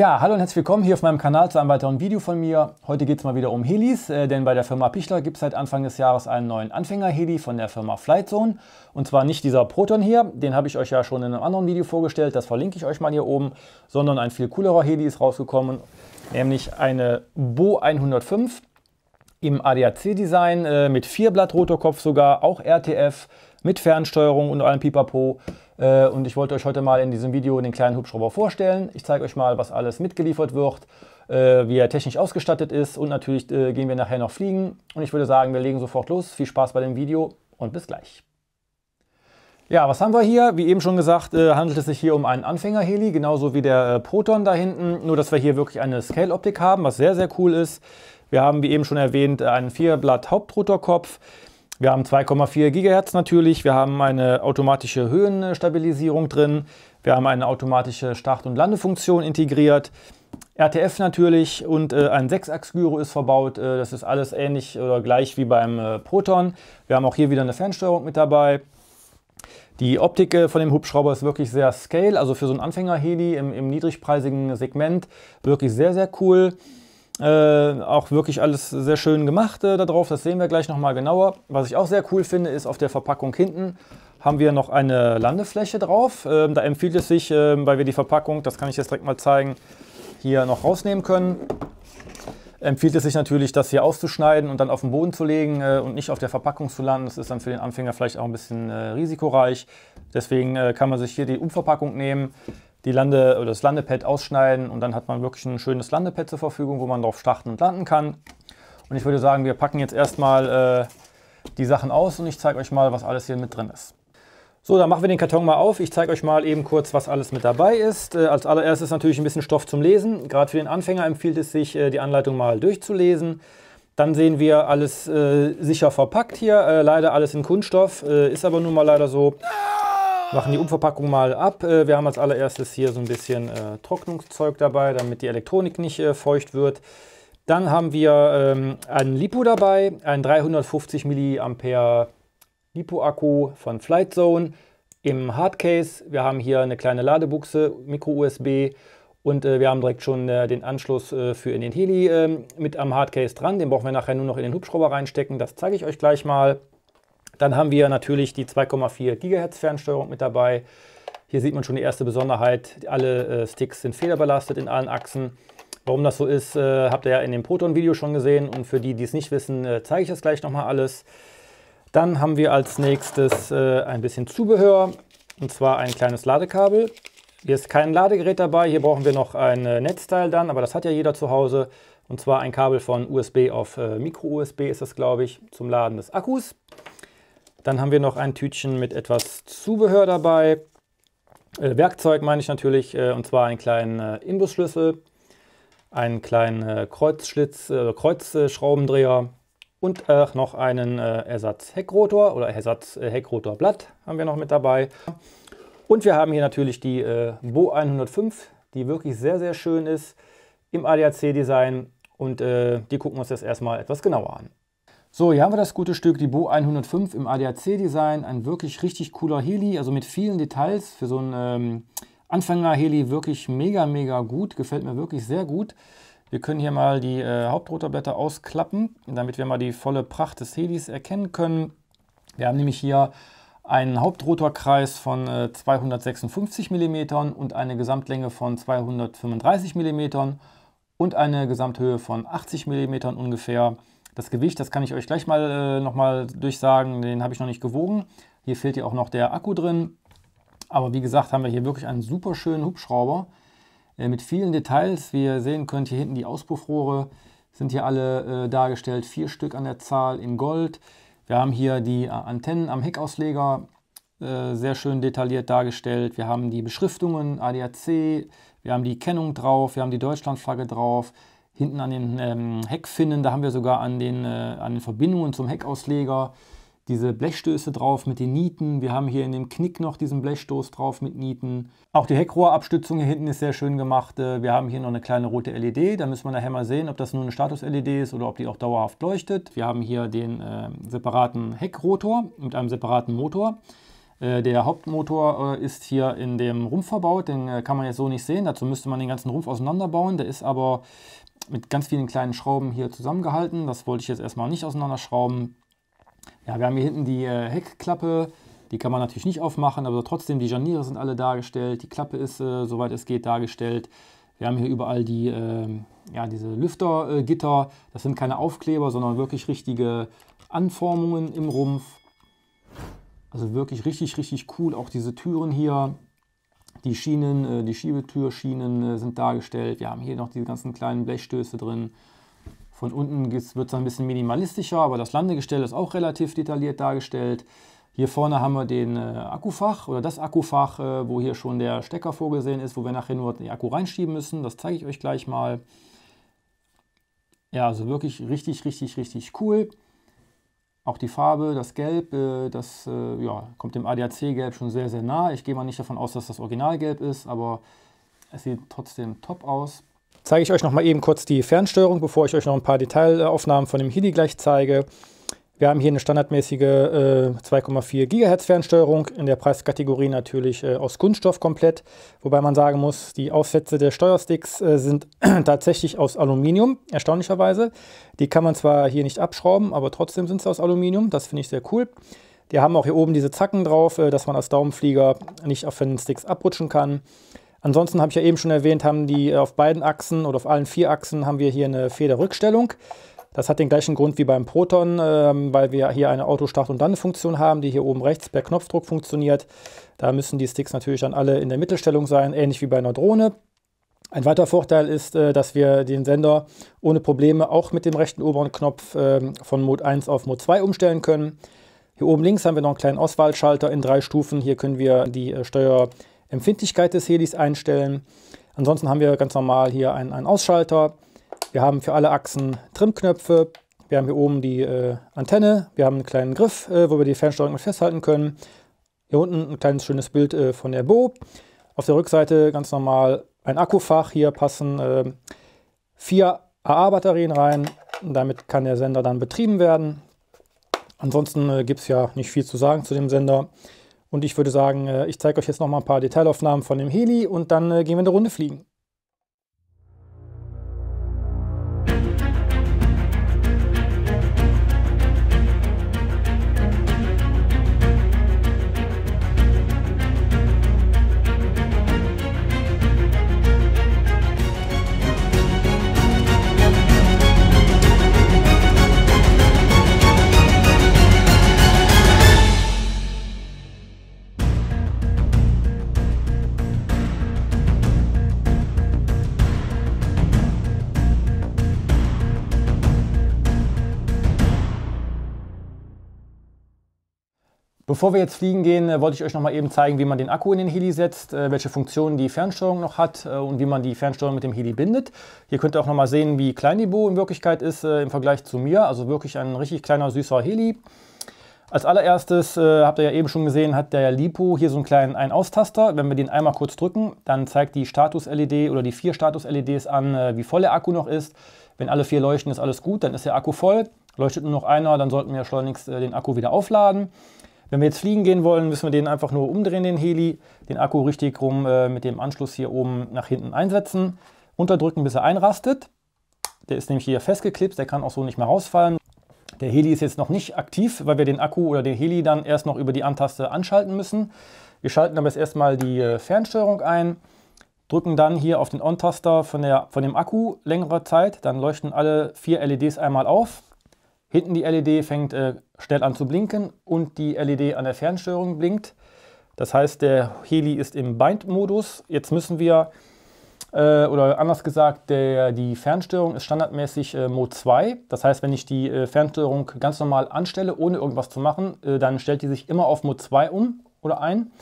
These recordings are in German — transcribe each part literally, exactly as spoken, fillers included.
Ja, hallo und herzlich willkommen hier auf meinem Kanal zu einem weiteren Video von mir. Heute geht es mal wieder um Helis, äh, denn bei der Firma Pichler gibt es seit Anfang des Jahres einen neuen Anfänger-Heli von der Firma Flitezone. Und zwar nicht dieser Proton hier, den habe ich euch ja schon in einem anderen Video vorgestellt, das verlinke ich euch mal hier oben, sondern ein viel coolerer Heli ist rausgekommen, nämlich eine B O hundertfünf im A D A C-Design äh, mit vier Blatt Rotorkopf sogar, auch R T F, mit Fernsteuerung und allem Pipapo. Und ich wollte euch heute mal in diesem Video den kleinen Hubschrauber vorstellen. Ich zeige euch mal, was alles mitgeliefert wird, wie er technisch ausgestattet ist und natürlich gehen wir nachher noch fliegen. Und ich würde sagen, wir legen sofort los. Viel Spaß bei dem Video und bis gleich. Ja, was haben wir hier? Wie eben schon gesagt, handelt es sich hier um einen Anfänger-Heli, genauso wie der Proton da hinten. Nur, dass wir hier wirklich eine Scale-Optik haben, was sehr, sehr cool ist. Wir haben, wie eben schon erwähnt, einen vier Blatt Hauptrotorkopf. Wir haben zwei Komma vier Gigahertz natürlich, wir haben eine automatische Höhenstabilisierung drin, wir haben eine automatische Start- und Landefunktion integriert, R T F natürlich und äh, ein Sechsachsgyro ist verbaut, äh, das ist alles ähnlich oder gleich wie beim äh, Proton. Wir haben auch hier wieder eine Fernsteuerung mit dabei. Die Optik äh, von dem Hubschrauber ist wirklich sehr scale, also für so einen Anfänger-Heli im, im niedrigpreisigen Segment wirklich sehr, sehr cool. Äh, auch wirklich alles sehr schön gemacht äh, darauf, das sehen wir gleich nochmal genauer. Was ich auch sehr cool finde, ist auf der Verpackung hinten haben wir noch eine Landefläche drauf. Äh, da empfiehlt es sich, äh, weil wir die Verpackung, das kann ich jetzt direkt mal zeigen, hier noch rausnehmen können. Empfiehlt es sich natürlich, das hier auszuschneiden und dann auf den Boden zu legen äh, und nicht auf der Verpackung zu landen. Das ist dann für den Anfänger vielleicht auch ein bisschen äh, risikoreich. Deswegen äh, kann man sich hier die Umverpackung nehmen. Die Lande- oder das Landepad ausschneiden und dann hat man wirklich ein schönes Landepad zur Verfügung, wo man drauf starten und landen kann. Und ich würde sagen, wir packen jetzt erstmal äh, die Sachen aus und ich zeige euch mal, was alles hier mit drin ist. So, dann machen wir den Karton mal auf. Ich zeige euch mal eben kurz, was alles mit dabei ist. Äh, als allererstes natürlich ein bisschen Stoff zum Lesen. Gerade für den Anfänger empfiehlt es sich, äh, die Anleitung mal durchzulesen. Dann sehen wir alles äh, sicher verpackt hier. Äh, leider alles in Kunststoff, äh, ist aber nun mal leider so. Machen die Umverpackung mal ab. Wir haben als allererstes hier so ein bisschen äh, Trocknungszeug dabei, damit die Elektronik nicht äh, feucht wird. Dann haben wir ähm, einen LiPo dabei, einen dreihundertfünfzig Milliampere LiPo-Akku von Flitezone im Hardcase. Wir haben hier eine kleine Ladebuchse, Micro U S B und äh, wir haben direkt schon äh, den Anschluss äh, für in den Heli äh, mit am Hardcase dran. Den brauchen wir nachher nur noch in den Hubschrauber reinstecken, das zeige ich euch gleich mal. Dann haben wir natürlich die zwei Komma vier Gigahertz Fernsteuerung mit dabei. Hier sieht man schon die erste Besonderheit, alle äh, Sticks sind federbelastet in allen Achsen. Warum das so ist, äh, habt ihr ja in dem Proton-Video schon gesehen und für die, die es nicht wissen, äh, zeige ich das gleich nochmal alles. Dann haben wir als nächstes äh, ein bisschen Zubehör und zwar ein kleines Ladekabel. Hier ist kein Ladegerät dabei, hier brauchen wir noch ein äh, Netzteil dann, aber das hat ja jeder zu Hause. Und zwar ein Kabel von U S B auf äh, Micro U S B ist das, glaube ich, zum Laden des Akkus. Dann haben wir noch ein Tütchen mit etwas Zubehör dabei, äh, Werkzeug meine ich natürlich, äh, und zwar einen kleinen äh, Imbusschlüssel, einen kleinen äh, Kreuzschlitz, äh, Kreuzschraubendreher und äh, noch einen äh, Ersatzheckrotor oder Ersatzheckrotorblatt haben wir noch mit dabei. Und wir haben hier natürlich die äh, B O hundertfünf, die wirklich sehr, sehr schön ist im A D A C-Design und äh, die gucken wir uns jetzt erstmal etwas genauer an. So, hier haben wir das gute Stück, die B O hundertfünf im A D A C-Design, ein wirklich richtig cooler Heli, also mit vielen Details, für so einen ähm, Anfänger-Heli wirklich mega, mega gut, gefällt mir wirklich sehr gut. Wir können hier mal die äh, Hauptrotorblätter ausklappen, damit wir mal die volle Pracht des Helis erkennen können. Wir haben nämlich hier einen Hauptrotorkreis von äh, zweihundertsechsundfünfzig Millimeter und eine Gesamtlänge von zweihundertfünfunddreißig Millimeter und eine Gesamthöhe von achtzig Millimeter ungefähr. Das Gewicht, das kann ich euch gleich mal äh, nochmal durchsagen, den habe ich noch nicht gewogen. Hier fehlt ja auch noch der Akku drin. Aber wie gesagt, haben wir hier wirklich einen super schönen Hubschrauber äh, mit vielen Details. Wie ihr sehen könnt, hier hinten die Auspuffrohre sind hier alle äh, dargestellt. Vier Stück an der Zahl in Gold. Wir haben hier die äh, Antennen am Heckausleger äh, sehr schön detailliert dargestellt. Wir haben die Beschriftungen, A D A C, wir haben die Kennung drauf, wir haben die Deutschlandflagge drauf. Hinten an den ähm, Heckfinnen, da haben wir sogar an den, äh, an den Verbindungen zum Heckausleger diese Blechstöße drauf mit den Nieten. Wir haben hier in dem Knick noch diesen Blechstoß drauf mit Nieten. Auch die Heckrohrabstützung hier hinten ist sehr schön gemacht. Äh, wir haben hier noch eine kleine rote L E D. Da müssen wir nachher mal sehen, ob das nur eine Status-L E D ist oder ob die auch dauerhaft leuchtet. Wir haben hier den äh, separaten Heckrotor mit einem separaten Motor. Äh, der Hauptmotor äh, ist hier in dem Rumpf verbaut, den äh, kann man jetzt so nicht sehen, dazu müsste man den ganzen Rumpf auseinanderbauen, der ist aber mit ganz vielen kleinen Schrauben hier zusammengehalten, das wollte ich jetzt erstmal nicht auseinanderschrauben. Ja, wir haben hier hinten die äh, Heckklappe, die kann man natürlich nicht aufmachen, aber trotzdem die Scharniere sind alle dargestellt, die Klappe ist, äh, soweit es geht, dargestellt. Wir haben hier überall die, äh, ja, diese Lüftergitter, äh, das sind keine Aufkleber, sondern wirklich richtige Anformungen im Rumpf. Also wirklich richtig, richtig cool, auch diese Türen hier, die Schienen, äh, die Schiebetürschienen äh, sind dargestellt. Wir haben hier noch diese ganzen kleinen Blechstöße drin. Von unten wird es ein bisschen minimalistischer, aber das Landegestell ist auch relativ detailliert dargestellt. Hier vorne haben wir den äh, Akkufach oder das Akkufach, äh, wo hier schon der Stecker vorgesehen ist, wo wir nachher nur den Akku reinschieben müssen. Das zeige ich euch gleich mal. Ja, also wirklich richtig, richtig, richtig cool. Auch die Farbe, das Gelb, äh, das äh, ja, kommt dem A D A C-Gelb schon sehr, sehr nah. Ich gehe mal nicht davon aus, dass das Originalgelb ist, aber es sieht trotzdem top aus. Zeige ich euch noch mal eben kurz die Fernsteuerung, bevor ich euch noch ein paar Detailaufnahmen von dem Hidi gleich zeige. Wir haben hier eine standardmäßige äh, zwei Komma vier Gigahertz Fernsteuerung, in der Preiskategorie natürlich äh, aus Kunststoff komplett. Wobei man sagen muss, die Aufsätze der Steuersticks äh, sind tatsächlich aus Aluminium, erstaunlicherweise. Die kann man zwar hier nicht abschrauben, aber trotzdem sind sie aus Aluminium, das finde ich sehr cool. Die haben auch hier oben diese Zacken drauf, äh, dass man als Daumenflieger nicht auf den Sticks abrutschen kann. Ansonsten habe ich ja eben schon erwähnt, haben die äh, auf beiden Achsen oder auf allen vier Achsen haben wir hier eine Federrückstellung. Das hat den gleichen Grund wie beim Proton, äh, weil wir hier eine Autostart- und Landungsfunktion haben, die hier oben rechts per Knopfdruck funktioniert. Da müssen die Sticks natürlich dann alle in der Mittelstellung sein, ähnlich wie bei einer Drohne. Ein weiterer Vorteil ist, äh, dass wir den Sender ohne Probleme auch mit dem rechten oberen Knopf äh, von Mode eins auf Mode zwei umstellen können. Hier oben links haben wir noch einen kleinen Auswahlschalter in drei Stufen. Hier können wir die äh, Steuerempfindlichkeit des Helis einstellen. Ansonsten haben wir ganz normal hier einen, einen Ausschalter. Wir haben für alle Achsen Trimmknöpfe, wir haben hier oben die äh, Antenne, wir haben einen kleinen Griff, äh, wo wir die Fernsteuerung mit festhalten können. Hier unten ein kleines schönes Bild äh, von der B O. Auf der Rückseite ganz normal ein Akkufach, hier passen äh, vier A A-Batterien rein, und damit kann der Sender dann betrieben werden. Ansonsten äh, gibt es ja nicht viel zu sagen zu dem Sender. Und ich würde sagen, äh, ich zeige euch jetzt noch mal ein paar Detailaufnahmen von dem Heli und dann äh, gehen wir eine Runde fliegen. Bevor wir jetzt fliegen gehen, wollte ich euch noch mal eben zeigen, wie man den Akku in den Heli setzt, welche Funktionen die Fernsteuerung noch hat und wie man die Fernsteuerung mit dem Heli bindet. Hier könnt ihr auch noch mal sehen, wie klein die B O in Wirklichkeit ist im Vergleich zu mir. Also wirklich ein richtig kleiner, süßer Heli. Als allererstes, habt ihr ja eben schon gesehen, hat der LiPo hier so einen kleinen Ein-Aus-Taster. Wenn wir den einmal kurz drücken, dann zeigt die Status-L E D oder die vier Status-L E Ds an, wie voll der Akku noch ist. Wenn alle vier leuchten, ist alles gut, dann ist der Akku voll. Leuchtet nur noch einer, dann sollten wir schleunigst den Akku wieder aufladen. Wenn wir jetzt fliegen gehen wollen, müssen wir den einfach nur umdrehen, den Heli, den Akku richtig rum äh, mit dem Anschluss hier oben nach hinten einsetzen, runterdrücken, bis er einrastet. Der ist nämlich hier festgeklipst, der kann auch so nicht mehr rausfallen. Der Heli ist jetzt noch nicht aktiv, weil wir den Akku oder den Heli dann erst noch über die An-Taste anschalten müssen. Wir schalten aber jetzt erstmal die Fernsteuerung ein, drücken dann hier auf den On-Taster von, von dem Akku längere Zeit, dann leuchten alle vier L E Ds einmal auf. Hinten die L E D fängt äh, schnell an zu blinken und die L E D an der Fernsteuerung blinkt. Das heißt, der Heli ist im Bind-Modus. Jetzt müssen wir, äh, oder anders gesagt, der, die Fernsteuerung ist standardmäßig äh, Mode zwei. Das heißt, wenn ich die äh, Fernsteuerung ganz normal anstelle, ohne irgendwas zu machen, äh, dann stellt die sich immer auf Mode zwei um oder ein.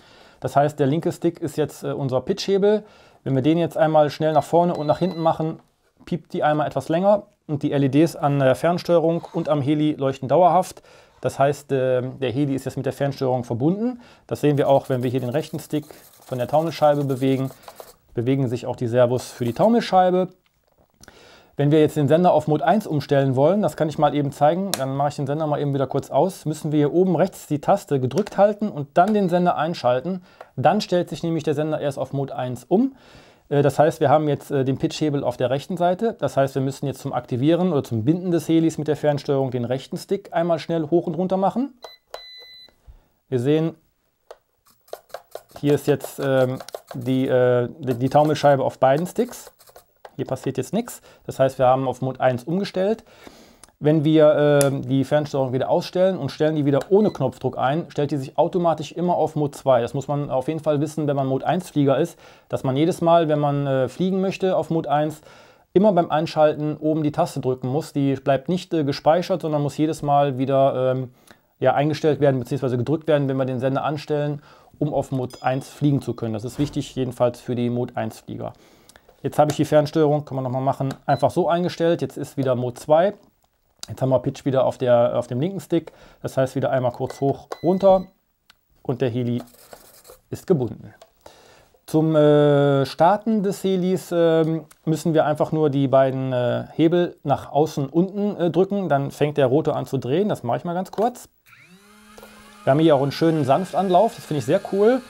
Das heißt, der linke Stick ist jetzt äh, unser Pitchhebel. Wenn wir den jetzt einmal schnell nach vorne und nach hinten machen, piept die einmal etwas länger. Und die L E Ds an der Fernsteuerung und am Heli leuchten dauerhaft. Das heißt, der Heli ist jetzt mit der Fernsteuerung verbunden. Das sehen wir auch, wenn wir hier den rechten Stick von der Taumelscheibe bewegen, bewegen sich auch die Servos für die Taumelscheibe. Wenn wir jetzt den Sender auf Mode eins umstellen wollen, das kann ich mal eben zeigen, dann mache ich den Sender mal eben wieder kurz aus, müssen wir hier oben rechts die Taste gedrückt halten und dann den Sender einschalten. Dann stellt sich nämlich der Sender erst auf Mode eins um. Das heißt, wir haben jetzt den Pitchhebel auf der rechten Seite. Das heißt, wir müssen jetzt zum Aktivieren oder zum Binden des Helis mit der Fernsteuerung den rechten Stick einmal schnell hoch und runter machen. Wir sehen, hier ist jetzt ähm, die, äh, die Taumelscheibe auf beiden Sticks. Hier passiert jetzt nichts. Das heißt, wir haben auf Mode eins umgestellt. Wenn wir äh, die Fernsteuerung wieder ausstellen und stellen die wieder ohne Knopfdruck ein, stellt die sich automatisch immer auf Mode zwei. Das muss man auf jeden Fall wissen, wenn man Mode eins Flieger ist, dass man jedes Mal, wenn man äh, fliegen möchte auf Mode eins, immer beim Einschalten oben die Taste drücken muss. Die bleibt nicht äh, gespeichert, sondern muss jedes Mal wieder ähm, ja, eingestellt werden bzw. gedrückt werden, wenn wir den Sender anstellen, um auf Mode eins fliegen zu können. Das ist wichtig, jedenfalls für die Mode eins Flieger. Jetzt habe ich die Fernsteuerung, können wir nochmal machen, einfach so eingestellt. Jetzt ist wieder Mode zwei. Jetzt haben wir Pitch wieder auf, der, auf dem linken Stick. Das heißt, wieder einmal kurz hoch, runter und der Heli ist gebunden. Zum äh, Starten des Helis äh, müssen wir einfach nur die beiden äh, Hebel nach außen unten äh, drücken. Dann fängt der Rotor an zu drehen. Das mache ich mal ganz kurz. Wir haben hier auch einen schönen Sanftanlauf. Das finde ich sehr cool.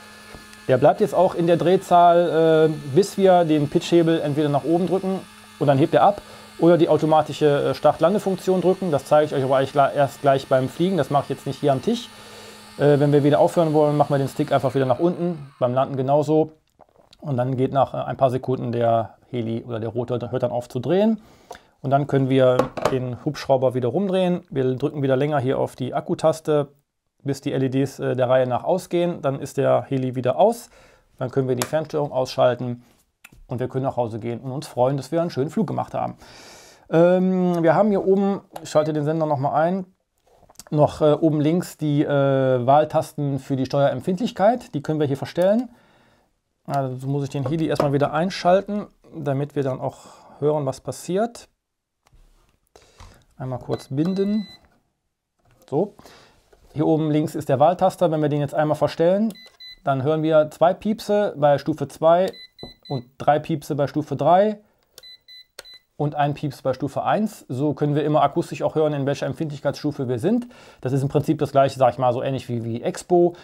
Der bleibt jetzt auch in der Drehzahl, äh, bis wir den Pitchhebel entweder nach oben drücken und dann hebt er ab. Oder die automatische Start-Landefunktion drücken. Das zeige ich euch aber eigentlich erst gleich beim Fliegen. Das mache ich jetzt nicht hier am Tisch. Äh, wenn wir wieder aufhören wollen, machen wir den Stick einfach wieder nach unten. Beim Landen genauso. Und dann geht nach ein paar Sekunden der Heli oder der Rotor hört dann auf zu drehen. Und dann können wir den Hubschrauber wieder rumdrehen. Wir drücken wieder länger hier auf die Akkutaste, bis die L E Ds äh, der Reihe nach ausgehen. Dann ist der Heli wieder aus. Dann können wir die Fernsteuerung ausschalten. Und wir können nach Hause gehen und uns freuen, dass wir einen schönen Flug gemacht haben. Ähm, wir haben hier oben, ich schalte den Sender nochmal ein, noch äh, oben links die äh, Wahltasten für die Steuerempfindlichkeit. Die können wir hier verstellen. Also muss ich den Heli erstmal wieder einschalten, damit wir dann auch hören, was passiert. Einmal kurz binden. So. Hier oben links ist der Wahltaster. Wenn wir den jetzt einmal verstellen, dann hören wir zwei Piepse bei Stufe zwei. Und drei Piepse bei Stufe drei und ein Pieps bei Stufe eins. So können wir immer akustisch auch hören, in welcher Empfindlichkeitsstufe wir sind. Das ist im Prinzip das gleiche, sage ich mal, so ähnlich wie, wie Expo.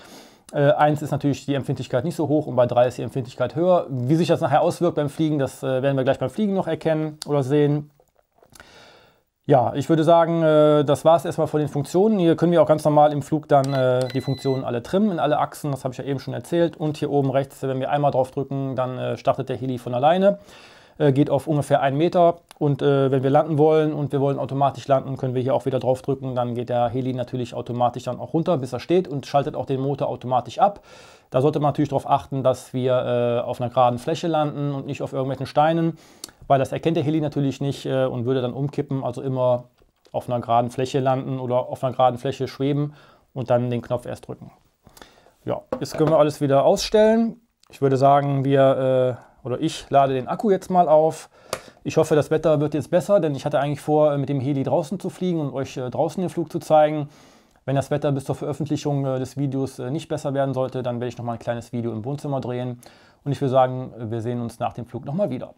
Äh, eins ist natürlich die Empfindlichkeit nicht so hoch und bei drei ist die Empfindlichkeit höher. Wie sich das nachher auswirkt beim Fliegen, das äh, werden wir gleich beim Fliegen noch erkennen oder sehen. Ja, ich würde sagen, äh, das war es erstmal von den Funktionen. Hier können wir auch ganz normal im Flug dann äh, die Funktionen alle trimmen in alle Achsen, das habe ich ja eben schon erzählt. Und hier oben rechts, wenn wir einmal drauf drücken, dann äh, startet der Heli von alleine, äh, geht auf ungefähr einen Meter. Und äh, wenn wir landen wollen und wir wollen automatisch landen, können wir hier auch wieder drauf drücken. Dann geht der Heli natürlich automatisch dann auch runter, bis er steht und schaltet auch den Motor automatisch ab. Da sollte man natürlich darauf achten, dass wir äh, auf einer geraden Fläche landen und nicht auf irgendwelchen Steinen. Weil das erkennt der Heli natürlich nicht äh, und würde dann umkippen, also immer auf einer geraden Fläche landen oder auf einer geraden Fläche schweben und dann den Knopf erst drücken. Ja, jetzt können wir alles wieder ausstellen. Ich würde sagen, wir äh, oder ich lade den Akku jetzt mal auf. Ich hoffe, das Wetter wird jetzt besser, denn ich hatte eigentlich vor, mit dem Heli draußen zu fliegen und euch äh, draußen den Flug zu zeigen. Wenn das Wetter bis zur Veröffentlichung äh, des Videos äh, nicht besser werden sollte, dann werde ich nochmal ein kleines Video im Wohnzimmer drehen. Und ich würde sagen, wir sehen uns nach dem Flug nochmal wieder.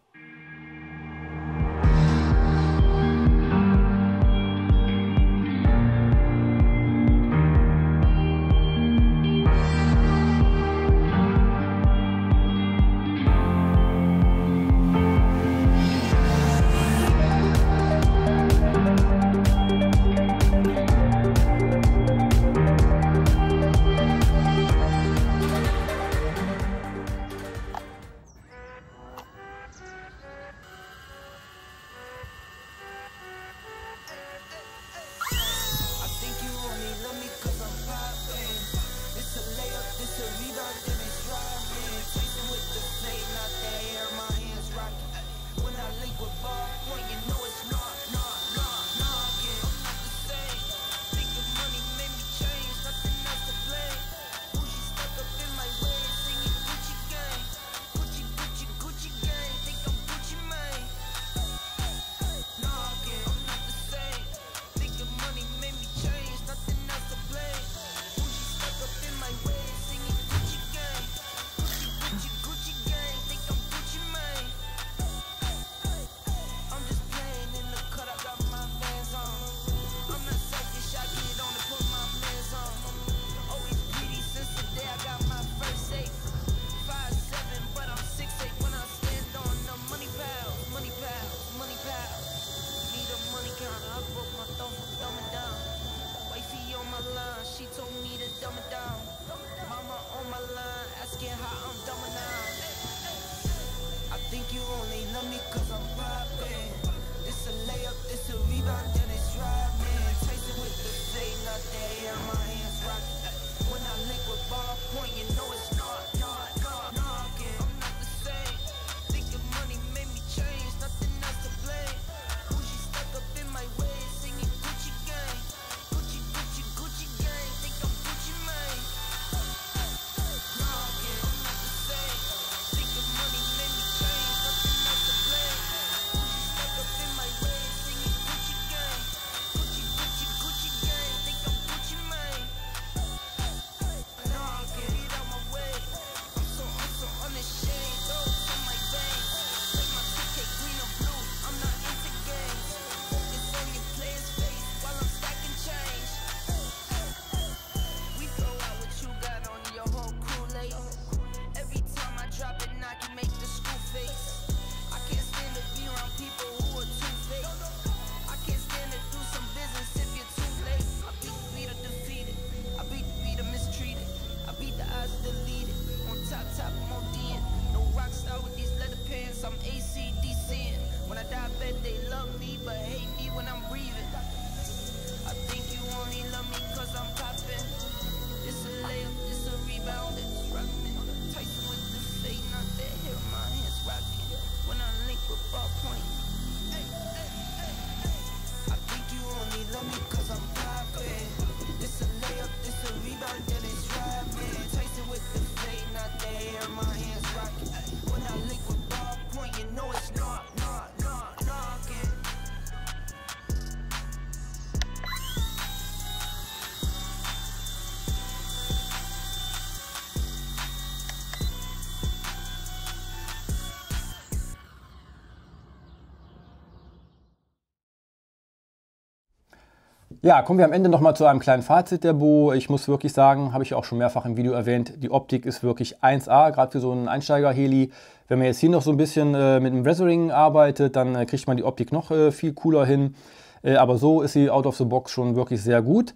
Ja, kommen wir am Ende nochmal zu einem kleinen Fazit der B O. Ich muss wirklich sagen, habe ich auch schon mehrfach im Video erwähnt, die Optik ist wirklich eins A, gerade für so einen Einsteiger-Heli. Wenn man jetzt hier noch so ein bisschen äh, mit dem Weathering arbeitet, dann äh, kriegt man die Optik noch äh, viel cooler hin. Äh, aber so ist sie out of the box schon wirklich sehr gut.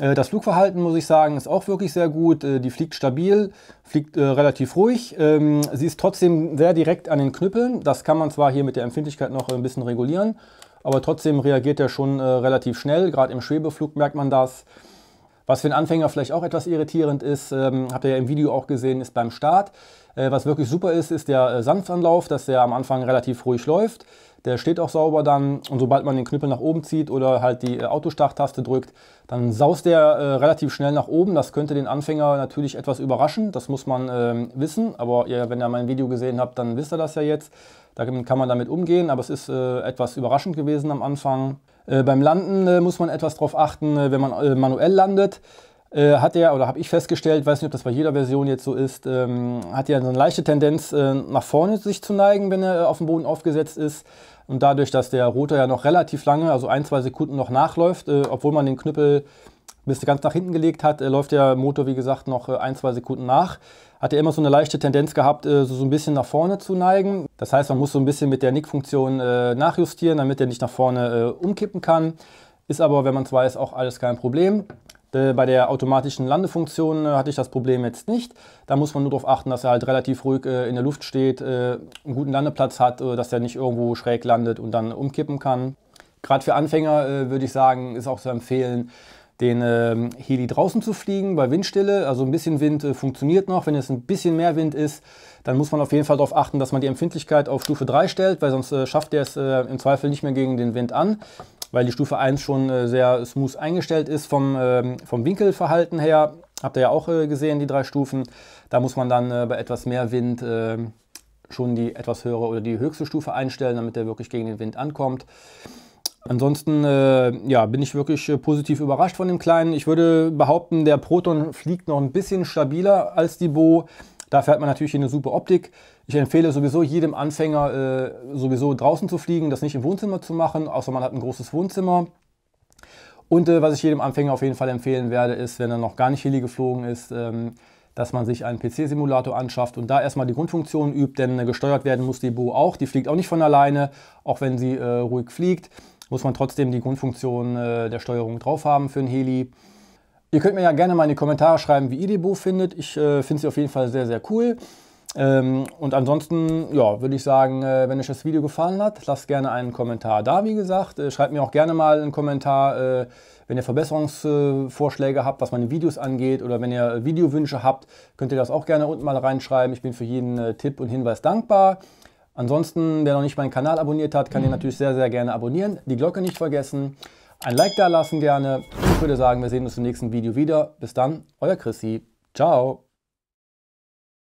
Äh, das Flugverhalten, muss ich sagen, ist auch wirklich sehr gut. Äh, die fliegt stabil, fliegt äh, relativ ruhig. Ähm, sie ist trotzdem sehr direkt an den Knüppeln. Das kann man zwar hier mit der Empfindlichkeit noch ein bisschen regulieren, aber trotzdem reagiert er schon äh, relativ schnell. Gerade im Schwebeflug merkt man das. Was für einen Anfänger vielleicht auch etwas irritierend ist, ähm, habt ihr ja im Video auch gesehen, ist beim Start. Äh, was wirklich super ist, ist der äh, Sanftanlauf, dass der am Anfang relativ ruhig läuft. Der steht auch sauber dann, und sobald man den Knüppel nach oben zieht oder halt die äh, Autostarttaste drückt, dann saust der äh, relativ schnell nach oben. Das könnte den Anfänger natürlich etwas überraschen, das muss man äh, wissen. Aber ihr, wenn ihr mein Video gesehen habt, dann wisst ihr das ja jetzt. Da kann man damit umgehen, aber es ist äh, etwas überraschend gewesen am Anfang. Äh, beim Landen äh, muss man etwas darauf achten, äh, wenn man äh, manuell landet. Äh, hat er, oder habe ich festgestellt, weiß nicht, ob das bei jeder Version jetzt so ist, ähm, hat er so eine leichte Tendenz, äh, nach vorne sich zu neigen, wenn er äh, auf dem Boden aufgesetzt ist. Und dadurch, dass der Rotor ja noch relativ lange, also ein, zwei Sekunden noch nachläuft, äh, obwohl man den Knüppel bis ganz nach hinten gelegt hat, äh, läuft der Motor, wie gesagt, noch äh, ein, zwei Sekunden nach. Hat er immer so eine leichte Tendenz gehabt, äh, so, so ein bisschen nach vorne zu neigen. Das heißt, man muss so ein bisschen mit der Nickfunktion äh, nachjustieren, damit er nicht nach vorne äh, umkippen kann. Ist aber, wenn man es weiß, auch alles kein Problem. Bei der automatischen Landefunktion hatte ich das Problem jetzt nicht. Da muss man nur darauf achten, dass er halt relativ ruhig äh, in der Luft steht, äh, einen guten Landeplatz hat, äh, dass er nicht irgendwo schräg landet und dann umkippen kann. Gerade für Anfänger äh, würde ich sagen, ist auch zu empfehlen, den äh, Heli draußen zu fliegen bei Windstille. Also ein bisschen Wind äh, funktioniert noch. Wenn es ein bisschen mehr Wind ist, dann muss man auf jeden Fall darauf achten, dass man die Empfindlichkeit auf Stufe drei stellt, weil sonst äh, schafft er es äh, im Zweifel nicht mehr gegen den Wind an, weil die Stufe eins schon äh, sehr smooth eingestellt ist vom, ähm, vom Winkelverhalten her. Habt ihr ja auch äh, gesehen, die drei Stufen. Da muss man dann äh, bei etwas mehr Wind äh, schon die etwas höhere oder die höchste Stufe einstellen, damit der wirklich gegen den Wind ankommt. Ansonsten äh, ja, bin ich wirklich äh, positiv überrascht von dem Kleinen. Ich würde behaupten, der Proton fliegt noch ein bisschen stabiler als die B O. Dafür hat man natürlich hier eine super Optik. Ich empfehle sowieso jedem Anfänger, äh, sowieso draußen zu fliegen, das nicht im Wohnzimmer zu machen, außer man hat ein großes Wohnzimmer. Und äh, was ich jedem Anfänger auf jeden Fall empfehlen werde, ist, wenn er noch gar nicht Heli geflogen ist, ähm, dass man sich einen P C-Simulator anschafft und da erstmal die Grundfunktionen übt, denn äh, gesteuert werden muss die B O auch. Die fliegt auch nicht von alleine, auch wenn sie äh, ruhig fliegt, muss man trotzdem die Grundfunktionen äh, der Steuerung drauf haben für einen Heli. Ihr könnt mir ja gerne mal in die Kommentare schreiben, wie ihr die B O findet. Ich äh, finde sie auf jeden Fall sehr, sehr cool. Ähm, und ansonsten, ja, würde ich sagen, äh, wenn euch das Video gefallen hat, lasst gerne einen Kommentar da, wie gesagt. Äh, schreibt mir auch gerne mal einen Kommentar, äh, wenn ihr Verbesserungsvorschläge äh, habt, was meine Videos angeht. Oder wenn ihr Videowünsche habt, könnt ihr das auch gerne unten mal reinschreiben. Ich bin für jeden äh, Tipp und Hinweis dankbar. Ansonsten, wer noch nicht meinen Kanal abonniert hat, kann mhm. den natürlich sehr, sehr gerne abonnieren. Die Glocke nicht vergessen. Ein Like da lassen gerne. Ich würde sagen, wir sehen uns im nächsten Video wieder. Bis dann, euer Chrissy. Ciao.